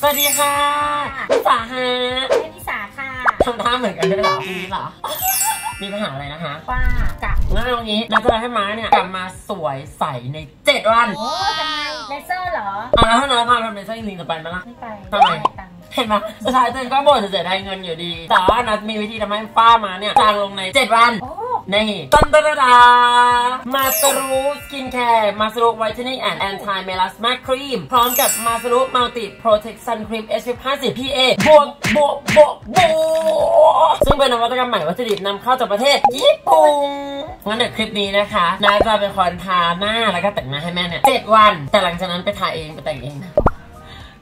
สวัสดีค่ะพี่สาฮะไม่พี่สาค่ะทำท่าเหมือนกันด้วยเหรอพี่เหรอมีปัญหาอะไรนะคะว่ากลับงั้นวันนี้เราจะให้ม้าเนี่ยกลับมาสวยใสใน7วันโอ้ทำไมเลเซอร์เหรออ่ะแล้วถ้าน้องพาทำเลเซอร์จริงๆจะไปไหมล่ะไม่ไปทำไมเห็นไหมสุดท้ายตัวเองก็บ่นจะได้เงินอยู่ดีแต่ว่านัดมีวิธีทำให้ฝ้ามาเนี่ยจางลงใน7วันนี่ตันตระดามาสรุสกินแคร์มาสรุไวท์เทนนิ่งแอนด์แอนตี้เมลาสมาครีมพร้อมกับมาสรุมัลติโปรเทคซันครีม SPF 50 PA บวกซึ่งเป็นนวัตกรรมใหม่วัตถุดิบนำเข้าจากประเทศญี่ปุ่นงั้นเดี๋ยวคลิปนี้นะคะน้าจะเป็นคนทาหน้าแล้วก็แต่งหน้าให้แม่เนี่ย7วันแต่หลังจากนั้นไปทาเองไปแต่งเองนะ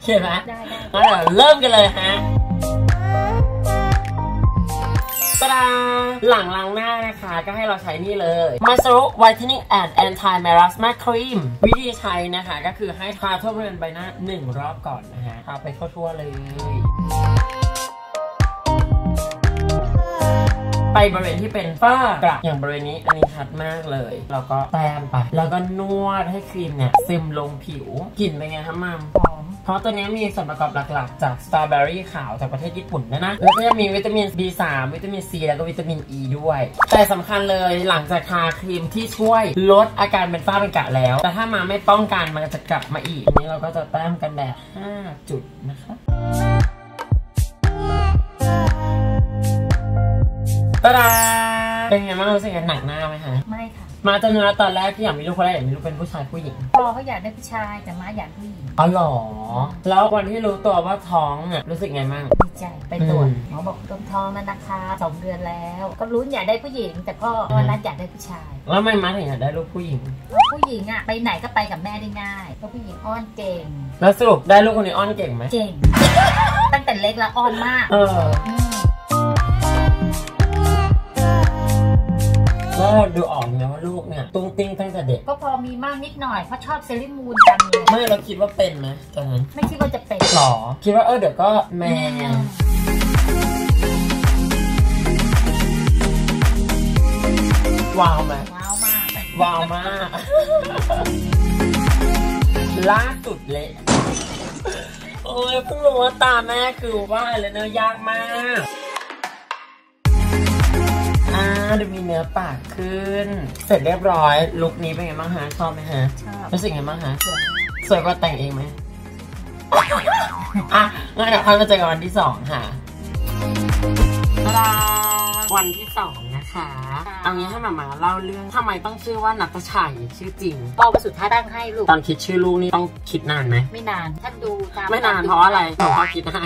เห็นไหมได้งั้นเดี๋ยวเริ่มกันเลยฮะหลังล้างหน้านะคะก็ให้เราใช้นี่เลย Mascara Whitening and Anti Melasma Cream วิธีใช้นะคะก็คือให้ทาทั่วบริเวณใบหน้า1รอบก่อนนะฮะทาไปทั่วๆเลยไปบริเวณที่เป็นฝ้ากระอย่างบริเวณนี้อันนี้ชัดมากเลยแล้วก็แต้มไปแล้วก็นวดให้ครีมเนี่ยซึมลงผิวกลิ่นเป็นไงคะมัมเพราะตัวนี้มีส่วนประกอบหลักๆจากสตรอเบอรี่ขาวจากประเทศญี่ปุ่นด้วยนะแล้วก็จะมีวิตามิน B3 วิตามิน C แล้วก็วิตามิน E ด้วยแต่สำคัญเลยหลังจากทาครีมที่ช่วยลดอาการเป็นฝ้าเป็นกระแล้วแต่ถ้ามาไม่ป้องกันมันจะกลับมาอีกอันนี้เราก็จะแต้มกันแดด5จุดนะคะตาดาเป็นไงบ้างรู้สึกหนักหน้าไหมคะไม่ค่ะมาจนตอนแรกที่อยากมีลูกคนแรกอยากมีลูกเป็นผู้ชายผู้หญิงพ่อเขาอยากได้ผู้ชายแต่ม้าอยากผู้หญิงอ๋อหรอแล้ววันที่รู้ตัวว่าท้องเนี่ยรู้สึกไงบ้างดีใจไปตรวจหมอบอกตรงท้องแล้วนะคะ2 เดือนแล้วก็รู้อยากได้ผู้หญิงแต่ก็วันนั้นอยากได้ผู้ชายแล้วไม่ม้าถึงอยากได้ลูกผู้หญิงผู้หญิงอะไปไหนก็ไปกับแม่ได้ง่ายเพราะผู้หญิงอ้อนเก่งแล้วสรุปได้ลูกคนนี้อ้อนเก่งไหมเก่งตั้งแต่เล็กแล้วอ้อนมากก็ดูออกนะว่าลูกเนี่ยตุ้งติ้งตั้งแต่เด็กก็พอมีมากนิดหน่อยเพราะชอบเซเลมูนกันเลยไม่เราคิดว่าเป็นไหมตอนนั้นไม่คิดว่าจะเป็นหรอคิดว่าเดี๋ยวก็แม่ว้าวไหมว้าวมากล่าสุดเลยโอ้ยเพิ่งรู้ว่าตาแม่คือว่าเลยเนอะยากมากดูมีเนื้อปากขึ้นเสร็จเรียบร้อยลุคนี้เป็นไงบ้างฮะชอบไหมฮะชอบรู้สึกไงบ้างฮะสวยกว่าแต่งเองไหมอ่ะงั้นเดี๋ยวพาไปเจอกันวันที่2ค่ะวันที่2นะคะเอางี้ให้มาเล่าเรื่องทำไมต้องชื่อว่านัตชัยชื่อจริงพ่อประสุทธิ์ท่าตั้งให้ลูกตอนคิดชื่อลูกนี่ต้องคิดนานไหมไม่นานท่านดูไม่นานเพราะอะไรพ่อคิดให้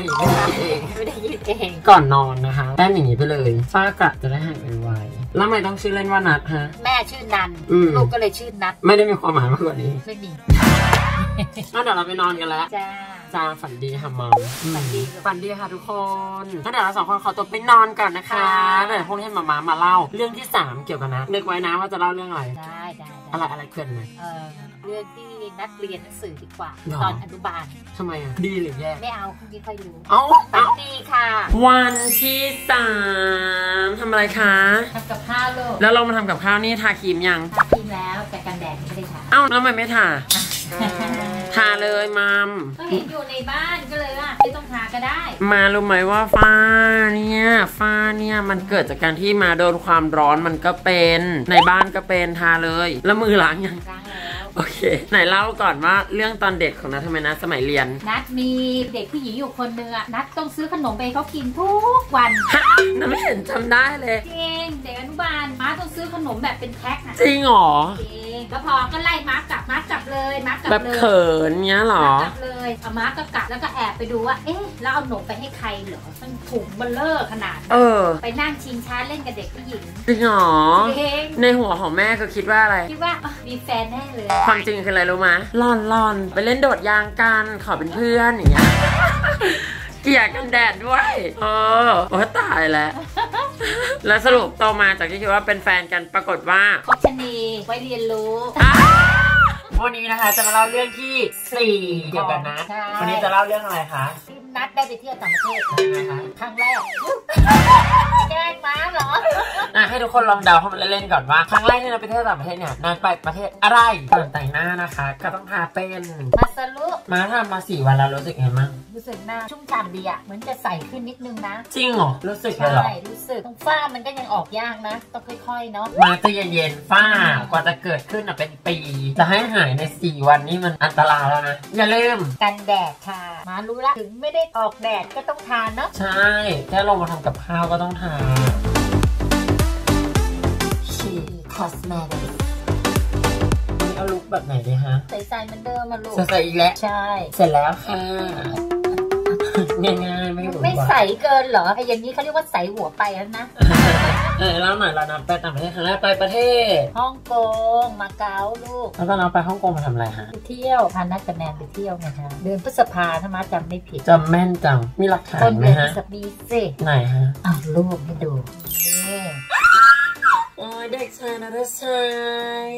ไม่ได้คิดเองก่อนนอนนะคะแต้มอย่างนี้ไปเลยฝ้ากระจะได้หายไวๆแล้วทำไมต้องชื่อเล่นว่านัทฮะแม่ชื่อนันลูกก็เลยชื่อนัทไม่ได้มีความหมายมากกว่านี้ไม่มีงั้นเดี๋ยวเราไปนอนกันแล้วจ้าฝันดีค่ะมัมฝันดีค่ะทุกคนงั้นเดี๋ยวเรา2 คนขอตัวไปนอนก่อนนะคะเดี๋ยวพวกนี้ให้มามาเล่าเรื่องที่3เกี่ยวกับนัดนึกไว้นะว่าจะเล่าเรื่องอะไรได้อะไรเกินไหมเรื่องที่นัดเรียนหนังสือดีกว่าตอนอนุบาลทำไมอ่ะดีหรือแย่ไม่เอาคุณยิ่งค่อยรู้ฝันดีค่ะวันที่3ทำอะไรคะทำกับข้าวลูกแล้วเรามาทำกับข้าวนี่ทาครีมยังทาครีมแล้วแต่กันแดดไม่ได้ทาเอ้าแล้วทำไมไม่ทาทาเลยมัมก็เห็นอยู่ในบ้านก็เลยว่าไม่ต้องทาก็ได้มารู้ไหมว่าฝ้าเนี่ยมันเกิดจากการที่มาโดนความร้อนมันก็เป็นในบ้านก็เป็นทาเลยแล้วมือล้างยังโอเคไหนเล่าก่อนว่าเรื่องตอนเด็กของนัททำไมนะสมัยเรียนนัทมีเด็กผู้หญิงอยู่คนนึงอะนัทต้องซื้อขนมไปเขากินทุกวันนัทไม่เห็นจำได้เลยจริงเด็กอนุบาลม้าต้องซื้อขนมแบบเป็นแพ็คนะจริงหรอจริงแล้วพอก็ไล่ม้ากลับม้ากลับเลยแบบเขินเงี้ยหรอเลยเอาม้าก็กลับแล้วก็แอบไปดูว่าเอ๊ะแล้วเอาขนมไปให้ใครเหรอมันถุงเบลเลอร์ขนาดไปนั่งชิงช้าเล่นกับเด็กผู้หญิงจริงหรอในหัวของแม่ก็คิดว่าอะไรคิดว่ามีแฟนแน่เลยความจริงคืออะไรรู้มั้ยร่อนไปเล่นโดดยางกันขอเป็นเพื่อนอย่างเงี้ยเกลียดกันแดดด้วยโอ้ตายแล้วแล้วสรุปโตมาจากที่คิดว่าเป็นแฟนกันปรากฏว่าคบชะนีไว้เรียนรู้วันนี้นะคะจะมาเล่าเรื่องที่4เกี่ยวกับนัทวันนี้จะเล่าเรื่องอะไรคะนัท ได้ไปเที่ยวต่างประเทศครั้งแรกแกล้งม้าเหรออ่ะให้ทุกคนลองเดาให้มันเล่นๆก่อนว่าครั้งแรกที่เราไปเที่ยวต่างประเทศเนี่ยนางไปประเทศอะไรก่อนแต่งหน้านะคะก็ต้องทาเป็นมาสลุมาทำมา4 วันแล้วรู้สึกไงมั้งรู้สึกหน้าชุ่มฉ่ำดีอ่ะเหมือนจะใสขึ้นนิดนึงนะจริงเหรอรู้สึกเลยเหรอใช่รู้สึกตรงฝ้ามันก็ยังออกยากนะต้องค่อยๆเนาะมาจะเย็นๆฝ้ากว่าจะเกิดขึ้นอ่ะเป็นปีจะให้หายใน4 วันนี่มันอันตรายแล้วนะอย่าลืมกันแดดค่ะมารู้ละถึงไม่ได้ออกแดดก็ต้องทาเนาะใช่แค่ลงมาทำกับข้าวก็ต้องทาชีคอสเมติกเอาลุคแบบไหนดีฮะใส่ๆเหมือนเดิมมาลุคใส่ๆอีกแล้วใช่เสร็จแล้วค่ะง่ายๆไม่ใสเกินเหรอไอ้อย่างนี้เขาเรียกว่าใสหัวไปแล้วนะแล้วหน่อยเราไปต่างประเทศครั้งแรกไปประเทศฮ่องกงมาเก๊าลูกแล้วตอนเราไปฮ่องกงมาทำอะไรฮะไปเที่ยวพานัดกับแนนไปเที่ยวไงฮะเดือนพฤษภาถ้ามาจำไม่ผิดจำแม่นจังมีหลักฐานไหมฮะมีสิไหนฮะอ้าวลูกให้ดูโอ้ยเด็กชายนะเด็กชาย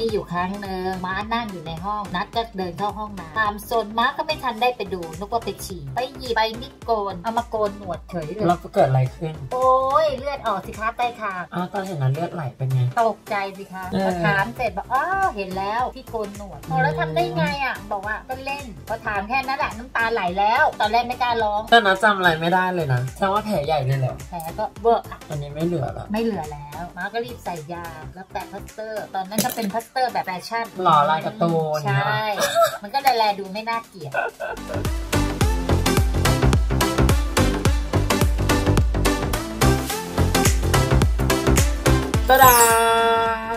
มีอยู่ครั้งหนึ่งม้านั่งอยู่ในห้องนัดก็เดินเข้าห้องน้ำตามโซนม้าก็ไม่ทันได้ไปดูนึกว่าไปฉี่ไปหยิบไปนิดโกนเอามาโกนหนวดเฉยเลยแล้วเกิดอะไรขึ้นโอ้ยเลือดออกสิคะใต้คางอ้าวตอนเห็นนั้นเลือดไหลเป็นไงตกใจสิคะพอถามเสร็จบอกอ้าวเห็นแล้วพี่โกนหนวดพอแล้วทำได้ไงอ่ะบอกว่าก็เล่นพอถามแค่นั้นแหละน้ำตาไหลแล้วตอนแรกไม่กล้าร้องแต่นะจำอะไรไม่ได้เลยนะจำว่าแผลใหญ่เลยเหรอแผลก็เบอะอันนี้ไม่เหลือแล้วไม่เหลือแล้วม้าก็รีบใส่ยาแล้วแปะพลาสเตอร์ตอนนั้นจะเป็นพลาสเตอร์แบบแฟชั่นหล่อลายการ์ตูนใช่มันก็แลดูไม่น่าเกลียดตะดา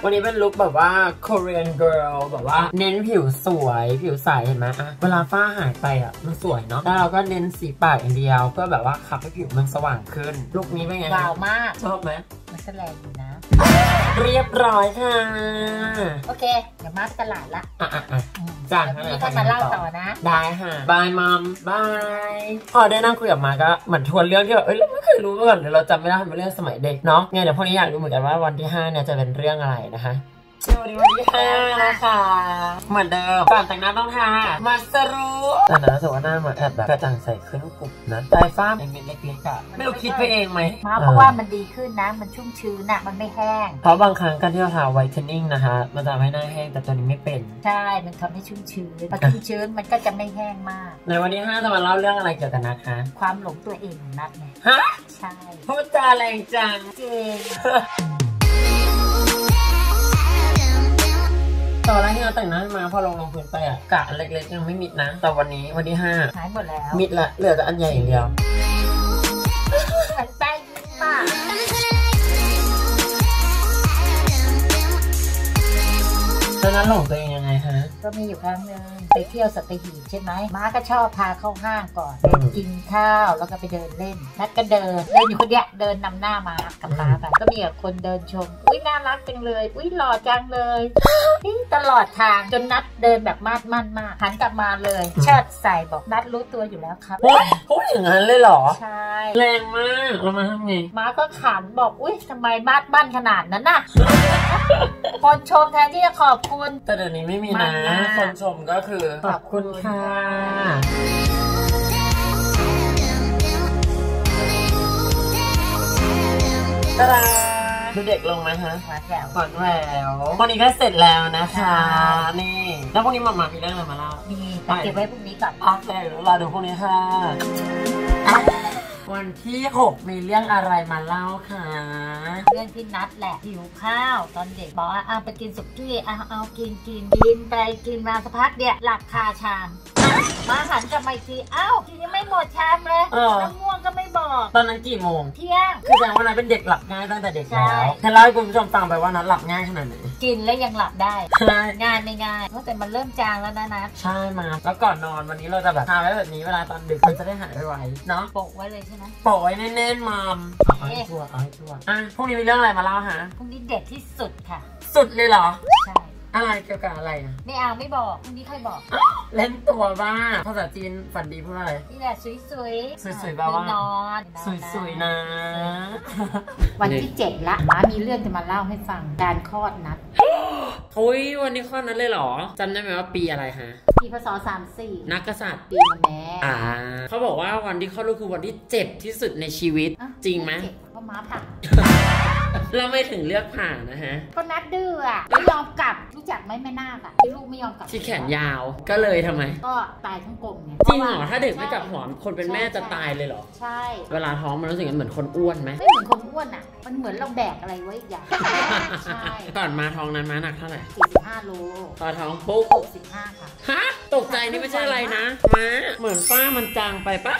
วันนี้เป็นลุคแบบว่า Korean girl แบบว่าเน้นผิวสวยผิวใสเห็นไหมอะเวลาฝ้าหายไปอะมันสวยเนาะแล้วเราก็เน้นสีปากอย่างเดียวเพื่อแบบว่าขับให้ผิวมันสว่างขึ้นลุคนี้เป็นไงว้าวมากชอบไหมมันก็แรงอยู่นะเรียบร้อยค่ะโอเคเดี๋ยวมาตลาดละจากนี้ก็มาเล่าต่อนะได้ค่ะบายมัมบายพอได้นั่งคุยกับมาก็เหมือนทวนเรื่องที่แบบเอ้ยเราไม่เคยรู้มาก่อนเราจำไม่ได้เป็นเรื่องสมัยเด็กเนาะไงเดี๋ยวพวกนี้อยากรู้เหมือนกันว่าวันที่5เนี่ยจะเป็นเรื่องอะไรนะคะวันที่ 5 นะคะเหมือนเดิมก่อนแต่งหน้าต้องทามาสรุแต่หน้าสวยหน้าเหมือนแอบแบบกระจ่างใสขึ้นกลุ่มนะใต้ฝ้าเป็นเล็กๆอ่ะไม่รู้คิดไปเองไหมเพราะว่ามันดีขึ้นนะมันชุ่มชื้นอะมันไม่แห้งเพราะบางครั้งการที่เราทาไวท์เทนนิ่งนะคะมันจะไม่หน้าแห้งแต่ตัวนี้ไม่เป็นใช่มันทำให้ชุ่มชื้นพอชุ่มชื้นมันก็จะไม่แห้งมากในวันที่ 5 จะมาเล่าเรื่องอะไรเกี่ยวกับนัทคะความหลงตัวเองของนัทไงฮะใช่พูดจาแรงจังจริงตอนแรกที่เราแต่งหน้ามาพอลงพื้นไปอะกะเล็กๆยังไม่มิดนะแต่วันนี้วันที่5หายหมดแล้วมิดละเหลือแต่อันใหญ่อย่างเดียวหันไปป่ะตอนนั้นหลงตัวเองยังไงฮะก็มีอยู่ครั้งนึงไปเที่ยวสัตหีบใช่ไหมม้าก็ชอบพาเข้าห้างก่อนไปกินข้าวแล้วก็ไปเดินเล่นนัดก็เดินอยู่คนเดียวเดินนำหน้าม้ากับม้าไปก็มีคนเดินชมอุ้ยน่ารักจังเลยอุ้ยหล่อจังเลยนี่ตลอดทางจนนัดเดินแบบมาดมั่นมากหันกลับมาเลยเชิดใส่บอกนัดรู้ตัวอยู่แล้วครับพูดอย่างนั้นเลยเหรอใช่แรงมากแล้วมาทำไงม้าก็ขำบอกอุ้ยทำไมมาดมั่นขนาดนั้นน่ะคนชมแทนที่จะขอบคุณแต่เดี๋ยวนี้ไม่มีนะคนชมก็คือขอบคุณค่ะดูเด็กลงไหมฮะหวานแหวววันนี้ก็เสร็จแล้วนะคะนี่แล้วพวกนี้มามีเรื่องอะไรมาเล่ามีเก็บไว้พวกนี้ก่อนพักเลยเราดูพวกนี้ค่ะวันที่6มีเรื่องอะไรมาเล่าค่ะเรื่องที่นัดแหละหิวข้าวตอนเด็กบอกว่าไปกินสุกี้เอากินไปกินมาสักพักเดียวหลับคาชามมาหันกลับมาอีกทีอ้าวทีนี้ไม่หมดชามเลยแล้วง่วงก็ไม่บอกตอนนั้นกี่โมงเที่ยงคือแสดงว่านัทเป็นเด็กหลับง่ายตั้งแต่เด็กแล้วเธอเล่าให้คุณผู้ชมฟังไปว่านัทหลับง่ายขนาดไหนกินแล้วยังหลับได้ง่ายไม่ง่ายแต่มันเริ่มจางแล้วนะนัทใช่มาแล้วก่อนนอนวันนี้เราจะแบบทาไว้แบบนี้เวลาตอนดึกมันจะได้หายไวๆเนาะโปะไว้เลยใช่ไหมโปะไว้แน่นๆมามเอาให้ชัวร์อ่ะพรุ่งนี้มีเรื่องอะไรมาเล่าฮะพรุ่งนี้เด็ดที่สุดค่ะสุดเลยเหรอใช่อะไรเกี่ยวกับอะไรอ่ะไม่เอาไม่บอกพรุ่งนี้ค่อยบอกเล่นตัวว่าภาษาจีนฝันดีเพื่ออะไรนี่แหละสวยบ้างนอนสวยๆนะวันที่ 7ละม้ามีเรื่องจะมาเล่าให้ฟังการคลอดนัด เฮ้ยวันนี้ข้อนั้นเลยเหรอจำได้ไหมว่าปีอะไรฮะปีพศ34นักกษัตริย์ปีมะแม่เขาบอกว่าวันที่เข้ารู้คือวันที่เจ็บที่สุดในชีวิตจริงไหมก็ม้าผ่าเราไม่ถึงเลือกผ่านนะฮะก็นัดดื้ออ่ะไม่ยอมกลับรู้จักไหมแม่นาคอ่ะที่ลูกไม่ยอมกลับที่แขนยาวก็เลยทำไมก็ตายทั้งกลมไงจริงเหรอถ้าเด็กไม่กลับหัวคนเป็นแม่จะตายเลยเหรอใช่เวลาท้องมันรู้สึกเหมือนคนอ้วนไหมไม่เหมือนคนอ้วนอ่ะมันเหมือนเราแบกอะไรไว้อย่างใช่ก่อนมาท้องนั้นมาหนักเท่าไหร่45โลตอนท้องปุ๊บ65ค่ะฮะตกใจนี่ไม่ใช่อะไรนะม้าเหมือนป้ามันจางไปปะ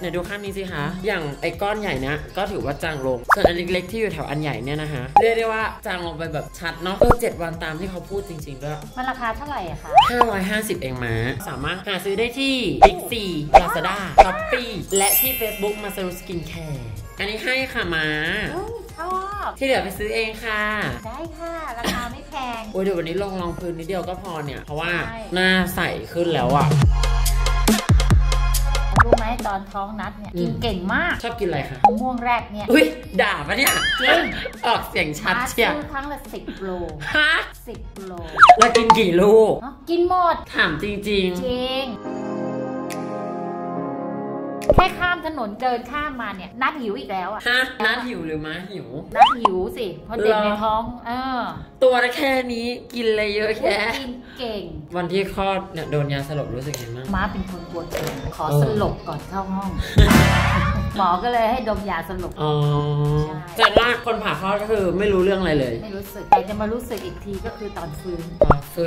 ไหนดูข้างนี้สิคะอย่างไอ้ก้อนใหญ่นะก็ถือว่าจางลงส่วนอันเล็กๆที่อยู่แถวอันใหญ่เนี่ยนะคะเรียกได้ว่าจางลงไปแบบชัดเนาะ7 วันตามที่เขาพูดจริงๆด้วยมันราคาเท่าไหร่อะคะ550เองม้าสามารถหาซื้อได้ที่บิ๊กซีลาซาด้าช้อปปี้และที่ Facebook มาซารุสกินแคร์อันนี้ให้ค่ะม้าชอบที่เหลือไปซื้อเองค่ะได้ค่ะราคาไม่แพงโอ้ยเดี๋ยววันนี้ลองพื้นนิดเดียวก็พอเนี่ยเพราะว่าหน้าใสขึ้นแล้วอะรู้ไหมตอนท้องนัดเนี่ยกินเก่งมากชอบกินอะไรคะมะม่วงแรกเนี่ยอุ้ยด่าปะเนี่ยจริงออกเสียงชัดเชียวครั้งละ10 โลฮะ10 โลแล้วกินกี่ลูกกินหมดถามจริงจริงแค่ข้ามถนนเดินข้ามมาเนี่ยนัดหิวอีกแล้วอะฮะนัดหิวหรือม้าหิวนัดหิวสิเพราะเด็กในท้องตัวแค่นี้กินเลยเยอะแค่กินเก่งวันที่คลอดเนี่ยโดนยาสลบรู้สึกยังไงบ้างม้าเป็นคนกลัวเข็มขอสลบก่อนเข้าห้องหมอก็เลยให้ดมยาสลบแต่ว่าคนผ่าคลอดก็คือไม่รู้เรื่องอะไรเลยไม่รู้สึกแต่จะมารู้สึกอีกทีก็คือตอนฟื้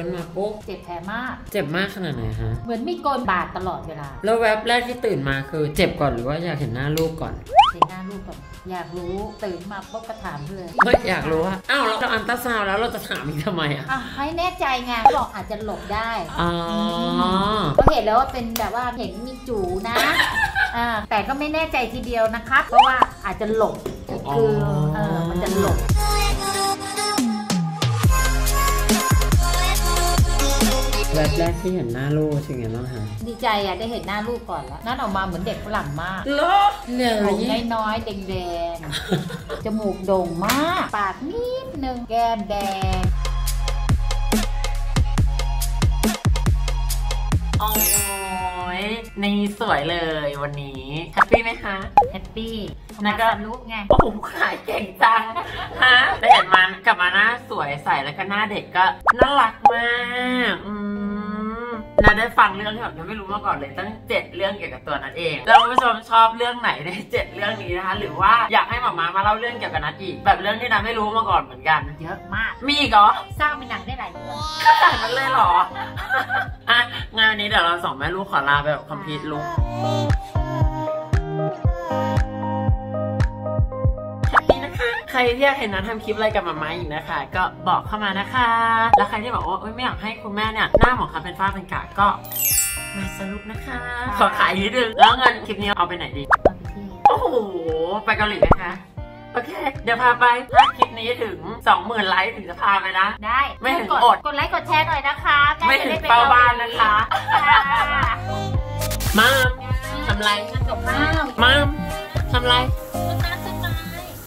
นมาปุ๊บเจ็บแผลมากเจ็บมากขนาดไหนฮะเหมือนมีโกนบาดตลอดเวลาแล้วแวบแรกที่ตื่นมาคือเจ็บก่อนหรือว่าอยากเห็นหน้าลูกก่อนเห็นหน้าลูกก่อนอยากรู้ตื่นมาปุ๊บก็ถามเลยไม่อยากรู้ว่าอ้าวเราอันตราซาวแล้วเราจะถามอีกทำไมอ่ะให้แน่ใจไงบอกอาจจะหลบได้ก็เห็นแล้วว่าเป็นแบบว่าเห็นมีจู๋นะแต่ก็ไม่แน่ใจทีเดียวนะคะเพราะว่าอาจจะหลบคือมันจะหลบแบบแรกที่เห็นหน้าลูกถึงเห็นน้องหาดีใจอะได้เห็นหน้าลูกก่อนแล้วนั่นออกมาเหมือนเด็กฝรั่งมากโลกเลยน้อยๆแดงๆจมูกโด่งมากปากนิดนึงแก้มแดงนี่สวยเลยวันนี้แฮปปี้ไหมคะแฮปปี้นะก็ลูกไงโอ้โหขายเก่งจังฮะได้เห็นมันกลับมาหน้าสวยใสแล้วก็หน้าเด็กก็น่ารักมากนัดได้ฟังเรื่องที่แบบยังไม่รู้มาก่อนเลยตั้ง7เรื่องเกี่ยวกับตัวนัดเองแล้วคุณผู้ชมชอบเรื่องไหนใน7เรื่องนี้นะคะหรือว่าอยากให้หม่าม้ามาเล่าเรื่องเกี่ยวกับนัดอีกแบบเรื่องที่นัดไม่รู้มาก่อนเหมือนกันเยอะมากมีอีกเหรอสร้างเป็นหนังได้หลายเรื่องก็แต่มันเลยเหรออ่ะงานวันนี้เดี๋ยวเราสองแม่ลูกขอลาแบบคอมพิวต์ลูกใครที่อยากเห็นนัดทำคลิปอะไรกับหม่าม้าอีกนะคะก็บอกเข้ามานะคะแล้วใครที่บอกว่าไม่อยากให้คุณแม่เนี่ยหน้าหมองคล้ำเป็นฝ้าเป็นกระก็มาสรุปนะคะขอขายนิดนึงแล้วเงินคลิปนี้เอาไปไหนดีโอ้โหไปเกาหลีไหมคะโอเคเดี๋ยวพาไปถ้าคลิปนี้ถึง 20,000 ไลค์ถึงจะพาไปนะได้ไม่ถึงอดกดไลค์กดแชร์หน่อยนะคะไม่ถึงเป้าบ้านนะคะมัมทำไรมัมทำไร